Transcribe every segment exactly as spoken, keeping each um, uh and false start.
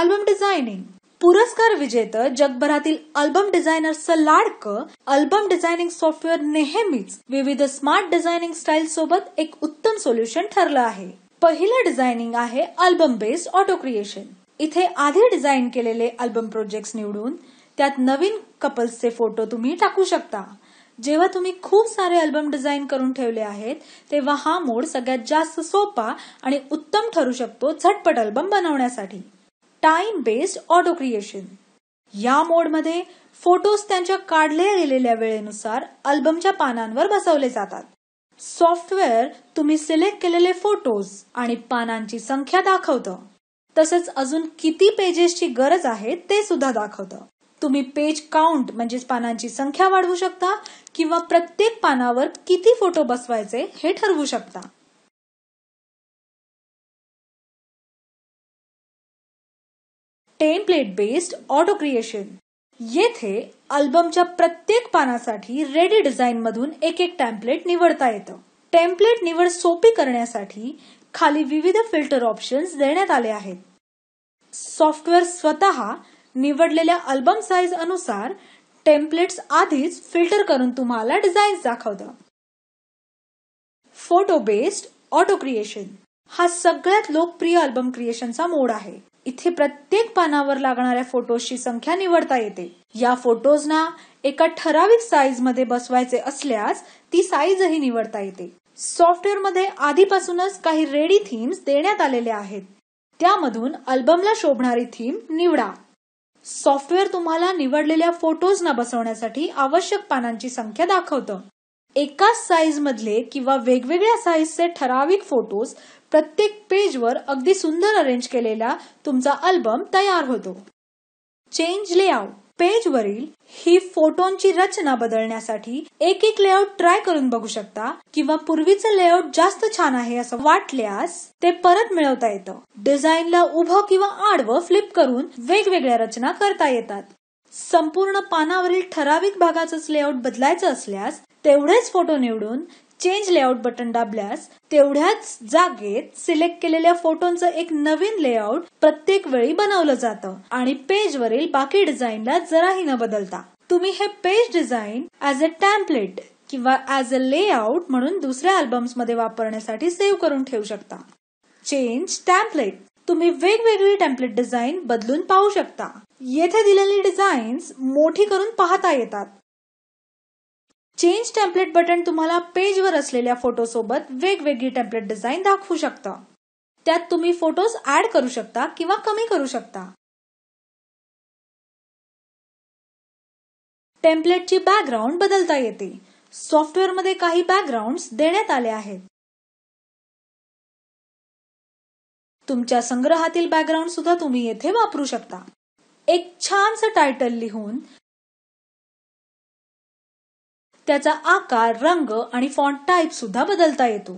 Album designing. पुरस्कार विजेता जगभरातील अल्बम डिझायनर्सचं लाडकं अल्बम डिझायनिंग सॉफ्टवेअर नेहमीच विविध स्मार्ट डिझायनिंग स्टाईल सोबत एक उत्तम सोल्युशन ठरलं आहे. पहिलं डिझायनिंग आहे अल्बम बेस्ड ऑटो क्रिएशन. इथे आधी डिझाईन केलेले अल्बम प्रोजेक्ट्स निवडून त्यात नवीन कपल्सचे फोटो तुम्ही टाकू शकता. जेव्हा तुम्ही खूप सारे अल्बम डिझाईन करून ठेवले आहेत तेव्हा हा मोड सगळ्यात जास्त सोपा आणि उत्तम ठरू शकतो झटपट अल्बम बनवण्यासाठी. Time based auto creation. या मोडमध्ये फोटोज त्यांच्या काढल्या गेलेल्या वेळेनुसार अल्बमच्या पानांवर बसवले जातात. सॉफ्टवेअर तुम्ही सिलेक्ट केलेले फोटोज आणि पानांची संख्या दाखवतं, तसंच अजून किती पेजेसची गरज आहे ते सुद्धा दाखवतं. तुम्ही पेज काउंट म्हणजेच पानांची संख्या वाढवू शकता किंवा प्रत्येक पानावर किती फोटो बसवायचे हे ठरवू शकता. Template based auto creation. येथे अल्बमच्या प्रत्येक पानासाठी रेडी डिझाईन मधून एक एक टेम्पलेट निवडता येतं. टेम्पलेट निवड सोपी करण्यासाठी खाली विविध फिल्टर ऑप्शन्स देण्यात आले आहेत. सॉफ्टवेअर स्वतः निवडलेल्या अल्बम साईज अनुसार टेम्पलेट्स आधीच फिल्टर करून तुम्हाला डिझाईन्स दाखवतं. फोटो बेस्ड ऑटो क्रिएशन हा सगळ्यात लोकप्रिय अल्बम क्रिएशनचा मोड आहे. इथे प्रत्येक पानावर लागणाऱ्या फोटोजची संख्या निवडता येते. या फोटोजना एका ठराविक साईज मध्ये बसवायचे असल्यास ती साईजही निवडता येते. सॉफ्टवेअरमध्ये आधीपासूनच काही रेडी थीम्स देण्यात आलेल्या आहेत, त्यामधून अल्बमला शोभणारी थीम निवडा. सॉफ्टवेअर तुम्हाला निवडलेल्या फोटोजना बसवण्यासाठी आवश्यक पानांची संख्या दाखवतं. एकाच साईज मधले किंवा वेगवेगळ्या साईजचे ठराविक फोटोज प्रत्येक पेजवर अगदी सुंदर अरेंज केलेला तुमचा अल्बम तयार होतो. Change layout. पेजवरील ही फोटोंची रचना बदलण्यासाठी एक एक लेआउट ट्राय करून बघू शकता किंवा पूर्वीचं लेआउट जास्त छान आहे असं वाटल्यास ते परत मिळवता येतं. डिझाईनला उभं किंवा आडवं फ्लिप करून वेगवेगळ्या रचना करता येतात. संपूर्ण पानावरील ठराविक भागाचंच लेआउट बदलायचं असल्यास तेवढेच फोटो निवडून चेंज लेआउट बटन दाबल्यास तेवढ्याच जागेत सिलेक्ट केलेल्या फोटोंचं एक नवीन लेआउट प्रत्येक वेळी बनवलं जातं आणि पेजवरील बाकी डिझाईनला जराही न बदलता. तुम्ही हे page design as a template किंवा ऍज अ लेआउट म्हणून दुसऱ्या अल्बम्समध्ये वापरण्यासाठी सेव्ह करून ठेवू शकता. Change template. तुम्ही वेगवेगळी टेम्पलेट डिझाईन बदलून पाहू शकता. येथे दिलेली डिझाईन्स मोठी करून पाहता येतात. चेंज टेम्पलेट बटन तुम्हाला पेजवर असलेल्या फोटोसोबत वेगवेगळी टेम्पलेट डिझाईन दाखवू शकता. त्यात तुम्ही फोटोज ऍड करू शकता किंवा कमी करू शकता. टेम्पलेटची बॅकग्राऊंड बदलता येते. सॉफ्टवेअरमध्ये काही बॅकग्राऊंड्स देण्यात आले आहेत. तुमच्या संग्रहातील बॅकग्राऊंड सुद्धा तुम्ही येथे वापरू शकता. एक छानसं टायटल लिहून त्याचा आकार, रंग आणि फॉन्ट टाईप सुद्धा बदलता येतो.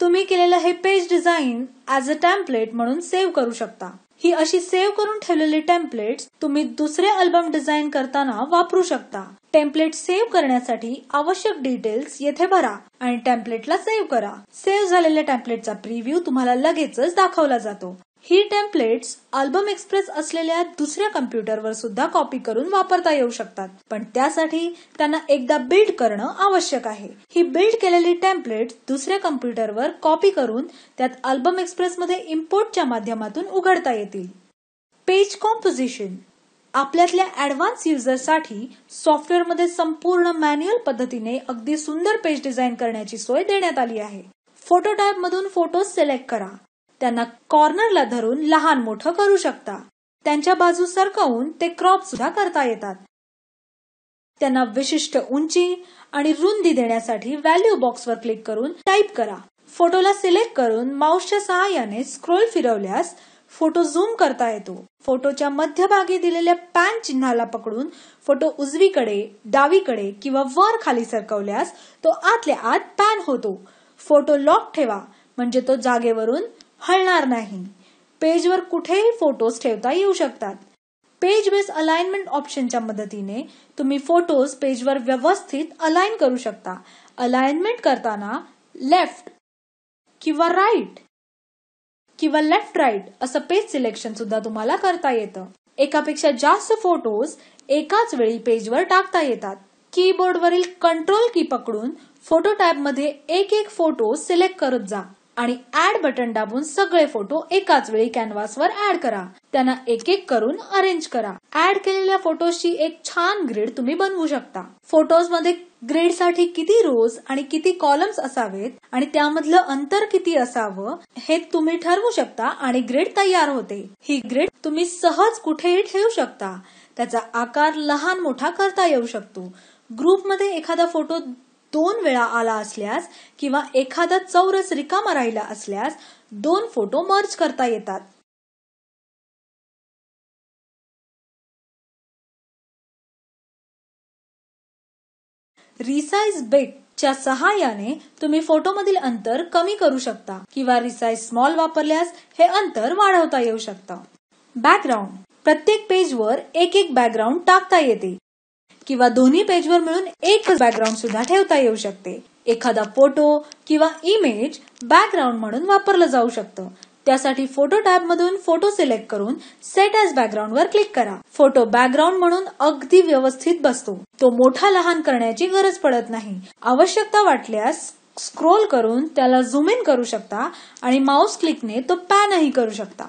तुम्ही केलेलं हे page design as a template म्हणून सेव्ह करू शकता. ही अशी सेव्ह करून ठेवलेली टेम्पलेट्स तुम्ही दुसरे अल्बम डिझाईन करताना वापरू शकता. टेम्पलेट सेव्ह करण्यासाठी आवश्यक डिटेल्स येथे भरा आणि टेम्पलेटला सेव्ह करा. सेव्ह झालेल्या टेम्पलेटचा प्रिव्ह्यू तुम्हाला लगेचच दाखवला जातो. ही टेम्पलेट्स अल्बम एक्सप्रेस असलेल्या दुसऱ्या कम्प्युटरवर सुद्धा कॉपी करून वापरता येऊ शकतात, पण त्यासाठी त्यांना एकदा बिल्ड करणं आवश्यक आहे. ही बिल्ड केलेली टेम्पलेट्स दुसऱ्या कम्प्युटरवर कॉपी करून त्यात अल्बम एक्सप्रेसमध्ये इम्पोर्टच्या माध्यमातून उघडता येतील. Page composition. आपल्यातल्या ऍडव्हान्स युजरसाठी सॉफ्टवेअरमध्ये संपूर्ण मॅन्युअल पद्धतीने अगदी सुंदर पेज डिझाईन करण्याची सोय देण्यात आली आहे. फोटो टाईपमधून फोटोज सिलेक्ट करा. त्यांना कॉर्नरला धरून लहान मोठं करू शकता. त्यांच्या बाजू सरकवून ते क्रॉप सुद्धा करता येतात. त्यांना विशिष्ट उंची आणि रुंदी देण्यासाठी व्हॅल्यू बॉक्सवर क्लिक करून टाईप करा. फोटोला सिलेक्ट करून माऊसच्या सहाय्याने स्क्रोल फिरवल्यास फोटो झूम करता येतो. फोटोच्या मध्यभागी दिलेल्या पॅन चिन्हाला पकडून फोटो उजवीकडे, डावीकडे किंवा वर खाली सरकवल्यास तो आतल्या आत पॅन होतो. फोटो लॉक ठेवा म्हणजे तो जागेवरून हलणार नाही. पेजवर कुठेही फोटोज ठेवता येऊ शकतात. पेज बेस अलाइनमेंट ऑप्शनच्या मदतीने तुम्ही फोटोज पेजवर व्यवस्थित अलाइन करू शकता. अलाइनमेंट करताना लेफ्ट किंवा राईट किंवा लेफ्ट राईट असं पेज सिलेक्शन सुद्धा तुम्हाला करता येतं. एकापेक्षा जास्त फोटोज एकाच वेळी पेजवर टाकता येतात. कीबोर्डवरील कंट्रोल की पकडून फोटो टॅबमध्ये एक एक फोटो सिलेक्ट करत जा आणि ऍड बटन दाबून सगळे फोटो एकाच वेळी कॅनव्हासवर ऍड करा. त्यांना एक एक करून अरेंज करा. ऍड केलेल्या फोटोजची एक छान ग्रीड तुम्ही बनवू शकता. फोटोजमध्ये ग्रीडसाठी किती रोज आणि किती कॉलम्स असावेत आणि त्यामधलं अंतर किती असावं हे तुम्ही ठरवू शकता आणि ग्रीड तयार होते. ही ग्रीड तुम्ही सहज कुठेही ठेवू शकता. त्याचा आकार लहान मोठा करता येऊ शकतो. ग्रुपमध्ये एखादा फोटो दोन वेळा आला असल्यास किंवा एखादा चौरस रिकामा राहिला असल्यास दोन फोटो मर्ज करता येतात. रिसाइज बिग च्या सहाय्याने तुम्ही फोटोमधील अंतर कमी करू शकता किंवा रिसाइज स्मॉल वापरल्यास हे अंतर वाढवता येऊ शकतं. बॅकग्राऊंड प्रत्येक पेजवर एक एक बॅकग्राऊंड टाकता येते किंवा दोन्ही पेजवर मिळून एकच बॅकग्राऊंड सुद्धा ठेवता येऊ शकते. एखादा फोटो किंवा इमेज बॅकग्राऊंड म्हणून वापरलं जाऊ शकतं. त्यासाठी फोटो टॅब मधून फोटो सिलेक्ट करून सेट ॲज बॅकग्राऊंड वर क्लिक करा. फोटो बॅकग्राऊंड म्हणून अगदी व्यवस्थित बसतो. तो मोठा लहान करण्याची गरज पडत नाही. आवश्यकता वाटल्यास स्क्रोल करून त्याला झूम इन करू शकता आणि माउस क्लिकने तो पॅनही करू शकता.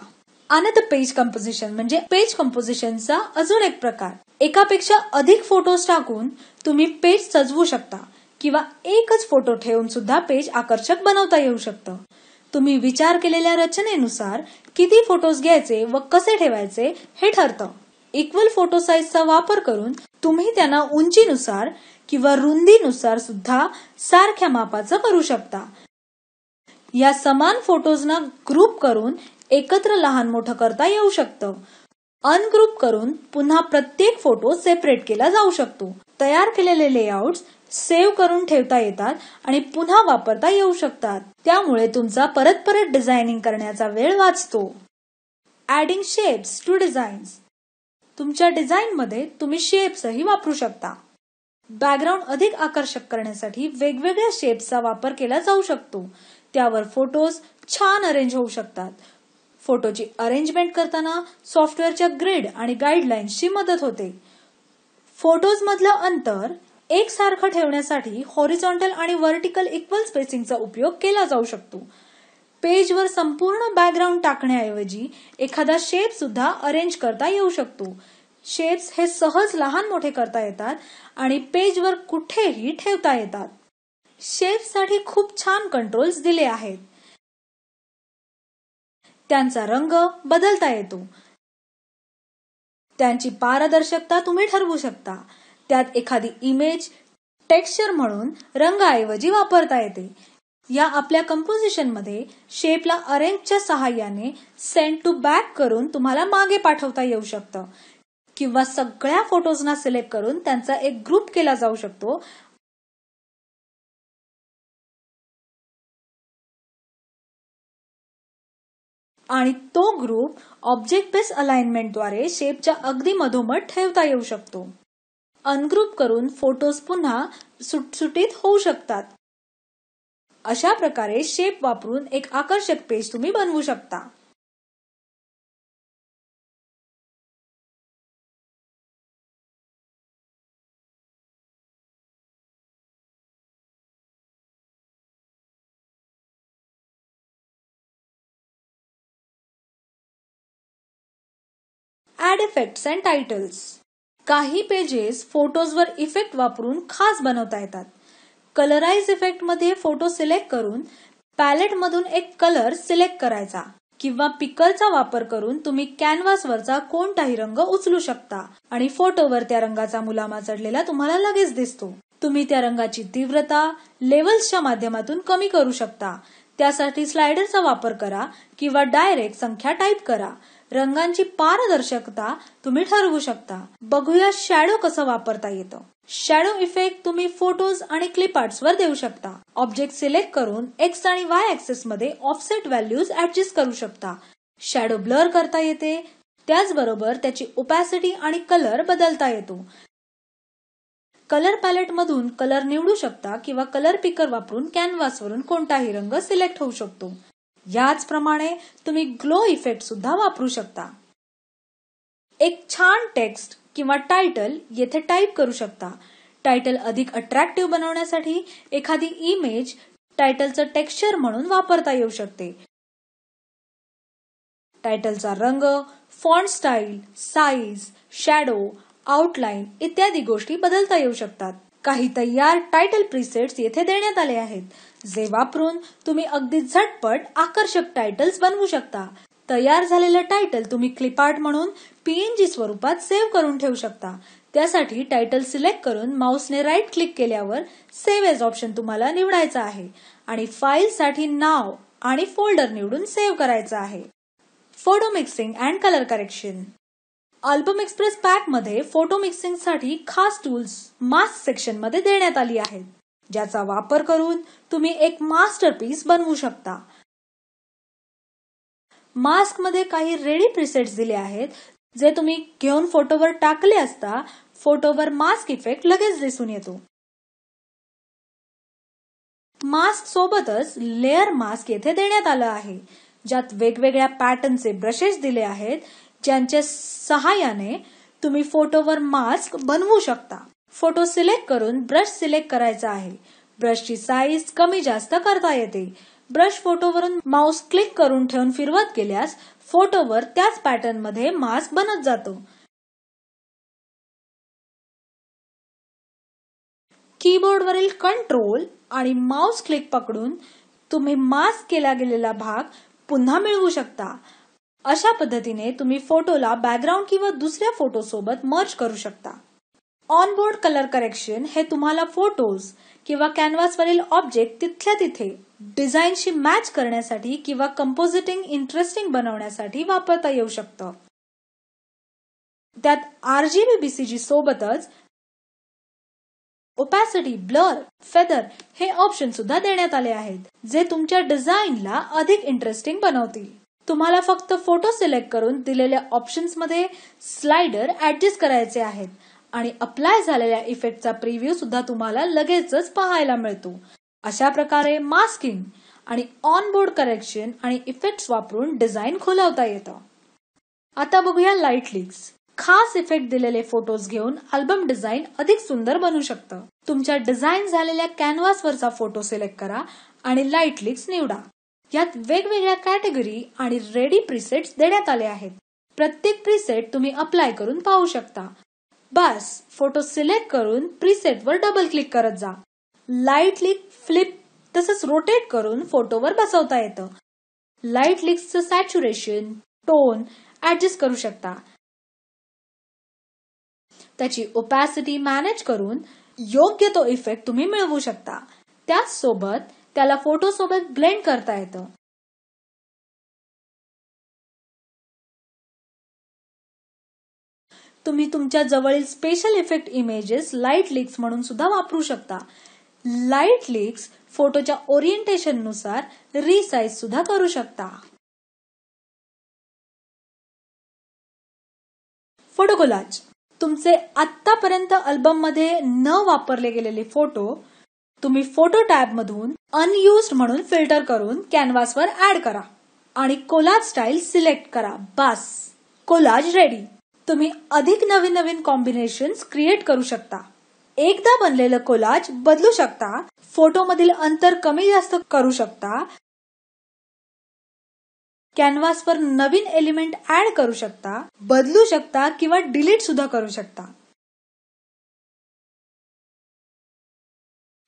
अनदर पेज कंपोजिशन म्हणजे पेज कंपोजिशनचा अजून एक प्रकार. एकापेक्षा अधिक फोटोज टाकून तुम्ही पेज सजवू शकता किंवा एकच फोटो ठेवून सुद्धा पेज आकर्षक बनवता येऊ शकतं. तुम्ही विचार केलेल्या रचनेनुसार किती फोटोज घ्यायचे व कसे ठेवायचे हे ठरतं. इक्वल फोटो साईजचा वापर करून तुम्ही त्यांना उंचीनुसार किंवा रुंदीनुसार सुद्धा सारख्या मापाचं करू शकता. या समान फोटोजना ग्रुप करून एकत्र लहान मोठं करता येऊ शकतं. अनग्रुप करून पुन्हा प्रत्येक फोटो सेपरेट केला जाऊ शकतो. तयार केलेले लेआउट्स सेव्ह करून ठेवता येतात आणि पुन्हा वापरता येऊ शकतात. त्यामुळे तुमचा परत परत डिझायनिंग करण्याचा वेळ वाचतो. ऍडिंग शेप्स टू डिझाईन्स तुमच्या डिझाईनमध्ये तुम्ही शेप्सही वापरू शकता. बॅकग्राऊंड अधिक आकर्षक करण्यासाठी वेगवेगळ्या शेप्सचा वापर केला जाऊ शकतो. त्यावर फोटोज छान अरेंज होऊ शकतात. फोटोची अरेंजमेंट करताना सॉफ्टवेअरच्या ग्रिड आणि गाईडलाईन्सची मदत होते. फोटोजमधलं अंतर एकसारखं ठेवण्यासाठी हॉरिझॉन्टल आणि व्हर्टिकल इक्वल स्पेसिंगचा उपयोग केला जाऊ शकतो. पेजवर संपूर्ण बॅकग्राऊंड टाकण्याऐवजी एखादा शेप सुद्धा अरेंज करता येऊ शकतो. शेप्स हे सहज लहान मोठे करता येतात आणि पेजवर कुठेही ठेवता येतात. शेप्ससाठी खूप छान कंट्रोल्स दिले आहेत. त्यांचा रंग बदलता येतो. त्यांची पारदर्शकता तुम्ही ठरवू शकता. त्यात एखादी इमेज टेक्स्चर म्हणून रंगाऐवजी वापरता येते. या आपल्या कंपोजिशनमध्ये शेपला अरेंजच्या सहाय्याने सेंड टू बॅक करून तुम्हाला मागे पाठवता येऊ शकतं किंवा सगळ्या फोटोजना सिलेक्ट करून त्यांचा एक ग्रुप केला जाऊ शकतो आणि तो ग्रुप ऑब्जेक्ट बेस अलाइनमेंटद्वारे शेपच्या अगदी मधोमध ठेवता येऊ शकतो. अनग्रुप करून फोटोज पुन्हा सुटसुटीत होऊ शकतात. अशा प्रकारे शेप वापरून एक आकर्षक पेज तुम्ही बनवू शकता. ऍड इफेक्ट्स अँड टायटल्स काही पेजेस फोटोजवर इफेक्ट वापरून खास बनवता येतात. कलराइज इफेक्ट मध्ये फोटो सिलेक्ट करून पॅलेट मधून एक कलर सिलेक्ट करायचा किंवा पिकलचा वापर करून तुम्ही कॅनव्हासवरचा कोणताही रंग उचलू शकता आणि फोटोवर त्या रंगाचा मुलामा चढलेला तुम्हाला लगेच दिसतो. तुम्ही त्या रंगाची तीव्रता लेव्हल्सच्या माध्यमातून कमी करू शकता. त्यासाठी स्लायडरचा वापर करा किंवा डायरेक्ट संख्या टाईप करा. रंगांची पारदर्शकता तुम्ही ठरवू शकता. बघूया शॅडो कसं वापरता येतं. शॅडो इफेक्ट तुम्ही फोटोज आणि क्लिप आर्ट्स वर देऊ शकता. ऑब्जेक्ट सिलेक्ट करून एक्स आणि वाय ऍक्सेस मध्ये ऑफसेट व्हॅल्यूज ऍडजस्ट करू शकता. शॅडो ब्लर करता येते. त्याचबरोबर त्याची ओपॅसिटी आणि कलर बदलता येतो. कलर पॅलेट मधून कलर निवडू शकता किंवा कलर पिकर वापरून कॅनव्हासवरून कोणताही रंग सिलेक्ट होऊ शकतो. याचप्रमाणे तुम्ही ग्लो इफेक्ट सुद्धा वापरू शकता. एक छान टेक्स्ट किंवा टायटल येथे टाईप करू शकता. टायटल अधिक अट्रॅक्टिव्ह बनवण्यासाठी एखादी इमेज टायटलचं टेक्स्चर म्हणून वापरता येऊ शकते. टायटलचा रंग, font style, size, shadow, outline इत्यादी गोष्टी बदलता येऊ शकतात. काही तयार टायटल प्रीसेट्स येथे देण्यात आले आहेत, जे वापरून तुम्ही अगदी झटपट आकर्षक टायटल्स बनवू शकता. तयार झालेलं टायटल तुम्ही क्लिपआर्ट म्हणून पीएनजी स्वरूपात सेव्ह करून ठेवू शकता. त्यासाठी टायटल सिलेक्ट करून माऊसने राईट क्लिक केल्यावर सेव्ह एज ऑप्शन तुम्हाला निवडायचं आहे आणि फाईलसाठी नाव आणि फोल्डर निवडून सेव्ह करायचं आहे. Photo mixing and colour correction. Album express pack मध्ये फोटो मिक्सिंग साठी खास टूल्स मास्क सेक्शन मध्ये देण्यात आली आहेत, ज्याचा वापर करून तुम्ही एक मास्टरपीस बनवू शकता. मास्क मध्ये काही रेडी प्रीसेट्स दिले आहेत, जे तुम्ही घेऊन फोटोवर टाकले असता फोटोवर मास्क इफेक्ट लगेच दिसून येतो. मास्क सोबतच लेअर मास्क येथे देण्यात आलं आहे, ज्यात वेगवेगळ्या पॅटर्नचे ब्रशेस दिले आहेत, ज्यांच्या सहाय्याने तुम्ही फोटोवर मास्क बनवू शकता. फोटो सिलेक्ट करून ब्रश सिलेक्ट करायचा आहे. ब्रशची साईज कमी जास्त करता येते. ब्रश फोटोवरून माउस क्लिक करून ठेवून फिरवत गेल्यास फोटोवर त्याच पॅटर्न मध्ये मास्क बनत जातो. कीबोर्डवरील कंट्रोल आणि माउस क्लिक पकडून तुम्ही मास्क केला गेलेला भाग पुन्हा मिळवू शकता. अशा पद्धतीने तुम्ही फोटोला बॅकग्राऊंड किंवा दुसऱ्या फोटो सोबत मर्ज करू शकता. ऑनबोर्ड कलर करेक्शन हे तुम्हाला फोटोज किंवा कॅनव्हासवरील ऑब्जेक्ट तिथल्या तिथे डिझाईनशी मॅच करण्यासाठी किंवा कंपोजिटिंग इंटरेस्टिंग बनवण्यासाठी वापरता येऊ शकतं. त्यात आरजीबी बीसीजी सोबतच ओपॅसिटी, ब्लर, फेदर हे ऑप्शन सुद्धा देण्यात आले आहेत, जे तुमच्या डिझाईनला अधिक इंटरेस्टिंग बनवतील. तुम्हाला फक्त फोटो सिलेक्ट करून दिलेल्या ऑप्शन्स मध्ये स्लाइडर ऍडजस्ट करायचे आहेत आणि अप्लाय झालेल्या इफेक्टचा प्रिव्ह्यू सुद्धा तुम्हाला लगेचच पाहायला मिळतो. अशा प्रकारे मास्किंग आणि ऑनबोर्ड करेक्शन आणि इफेक्ट्स वापरून डिझाईन खुलवता येतं. आता बघूया लाईट लिक्स. खास इफेक्ट दिलेले फोटोज घेऊन अल्बम डिझाईन अधिक सुंदर बनू शकतं. तुमच्या डिझाईन झालेल्या कॅनव्हासवरचा फोटो सिलेक्ट करा आणि लाईट लिक्स निवडा. यात वेगवेगळ्या कॅटेगरी आणि रेडी प्रीसेट्स देण्यात आले आहेत. प्रत्येक प्रीसेट तुम्ही अप्लाय करून पाहू शकता. बस फोटो सिलेक्ट करून प्रीसेटवर डबल क्लिक करत जा. लाईट लिक, फ्लिप तसंच रोटेट करून फोटोवर बसवता येतं. लाईट लिक्सचं सॅच्युरेशन, टोन ऍडजस्ट करू शकता. त्याची ओपॅसिटी मॅनेज करून योग्य तो इफेक्ट तुम्ही मिळवू शकता. त्याचसोबत त्याला फोटो सोबत ब्लेंड करता येतं. तुम्ही तुमच्या जवळील special effect images light leaks म्हणून सुद्धा वापरू शकता. लाईट लिक्स फोटोच्या ओरिएंटेशन नुसार रिसाईज सुद्धा करू शकता. Photo collage. तुमचे आतापर्यंत अल्बम मध्ये न वापरले गेलेले फोटो तुम्ही फोटो टॅब मधून अनयुज्ड म्हणून फिल्टर करून कॅनव्हासवर ऍड करा आणि कोलाज स्टाईल सिलेक्ट करा. बस कोलाज रेडी. तुम्ही अधिक नवीन नवीन कॉम्बिनेशन्स क्रिएट करू शकता. एकदा बनलेलं कोलाज बदलू शकता, फोटोमधील अंतर कमी जास्त करू शकता, कॅनव्हासवर नवीन एलिमेंट ऍड करू शकता, बदलू शकता किंवा डिलीट सुद्धा करू शकता.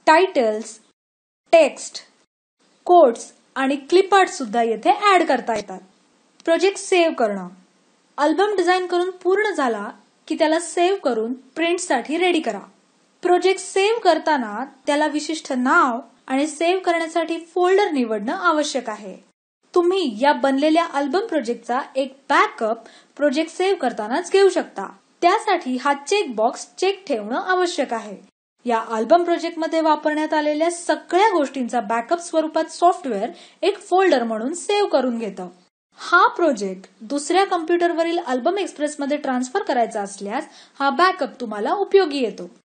टायटल्स, टेक्स्ट, कोट्स आणि क्लिपआर्ट सुद्धा येथे ऍड करता येतात. प्रोजेक्ट सेव्ह करणं. अल्बम डिझाईन करून पूर्ण झाला की त्याला सेव्ह करून प्रिंटसाठी रेडी करा. प्रोजेक्ट सेव्ह करताना त्याला विशिष्ट नाव आणि सेव्ह करण्यासाठी फोल्डर निवडणं आवश्यक आहे. तुम्ही या बनलेल्या अल्बम प्रोजेक्टचा एक बॅकअप प्रोजेक्ट सेव्ह करतानाच घेऊ शकता. त्यासाठी हा चेकबॉक्स चेक ठेवणं आवश्यक आहे. या अल्बम प्रोजेक्टमध्ये वापरण्यात आलेल्या सगळ्या गोष्टींचा बॅकअप स्वरूपात सॉफ्टवेअर एक फोल्डर म्हणून सेव्ह करून घेतं. हा प्रोजेक्ट दुसऱ्या कम्प्युटरवरील अल्बम एक्सप्रेसमध्ये ट्रान्सफर करायचा असल्यास हा बॅकअप तुम्हाला उपयोगी येतो.